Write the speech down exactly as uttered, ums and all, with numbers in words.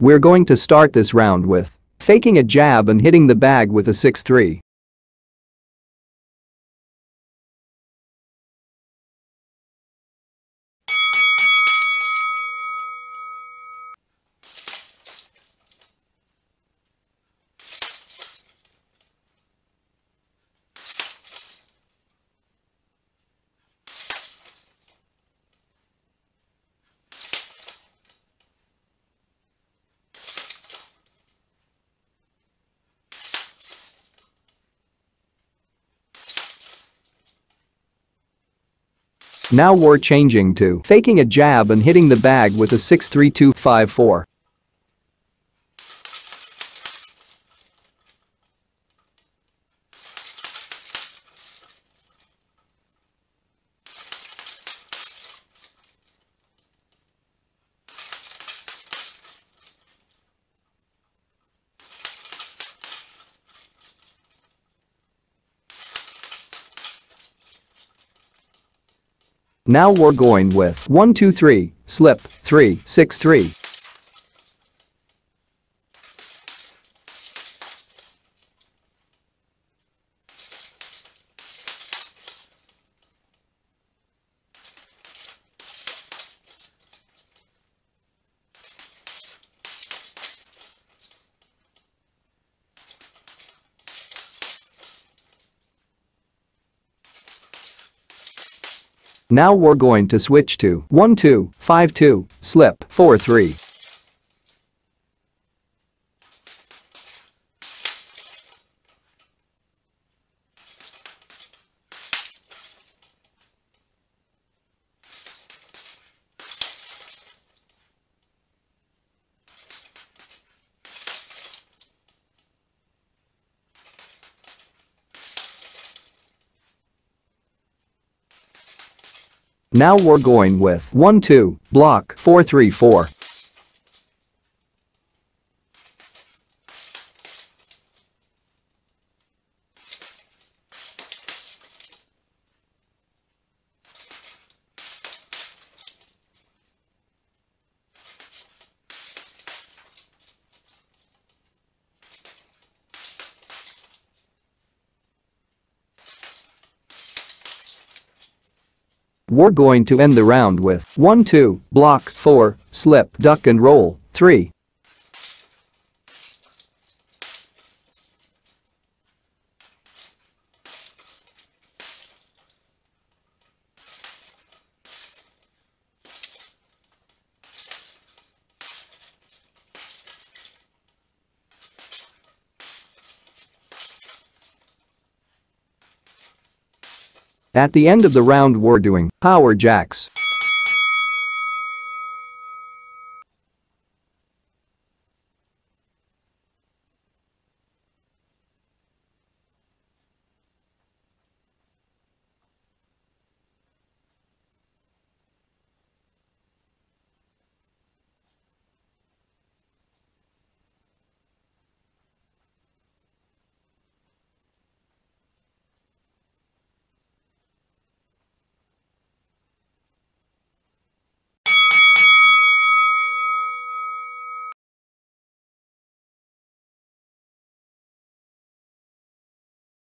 We're going to start this round with faking a jab and hitting the bag with a six three. Now we're changing to faking a jab and hitting the bag with a six three two five four. Now we're going with one two three, slip, three six three. Now we're going to switch to one two five two, slip, four three. Now we're going with one two, block, four three four. We're going to end the round with one two, block, four, slip, duck and roll, three. At the end of the round we're doing power jacks.